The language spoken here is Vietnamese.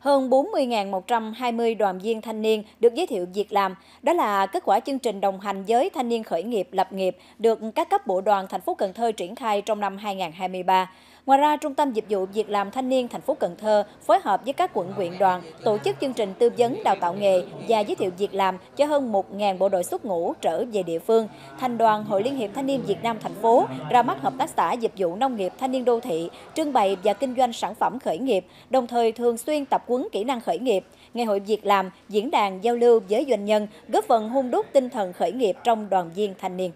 hơn 40.120 đoàn viên thanh niên được giới thiệu việc làm. Đó là kết quả chương trình đồng hành với thanh niên khởi nghiệp, lập nghiệp được các cấp bộ đoàn thành phố Cần Thơ triển khai trong năm 2023. Ngoài ra, Trung tâm Dịch vụ Việc làm Thanh niên thành phố Cần Thơ phối hợp với các quận, huyện, đoàn tổ chức chương trình tư vấn đào tạo nghề và giới thiệu việc làm cho hơn 1.000 bộ đội xuất ngũ trở về địa phương. Thành đoàn Hội Liên hiệp Thanh niên Việt Nam thành phố ra mắt hợp tác xã dịch vụ nông nghiệp thanh niên đô thị, trưng bày và kinh doanh sản phẩm khởi nghiệp, đồng thời thường xuyên tập huấn kỹ năng khởi nghiệp, ngày hội việc làm, diễn đàn giao lưu với doanh nhân, góp phần hun đúc tinh thần khởi nghiệp trong đoàn viên thanh niên.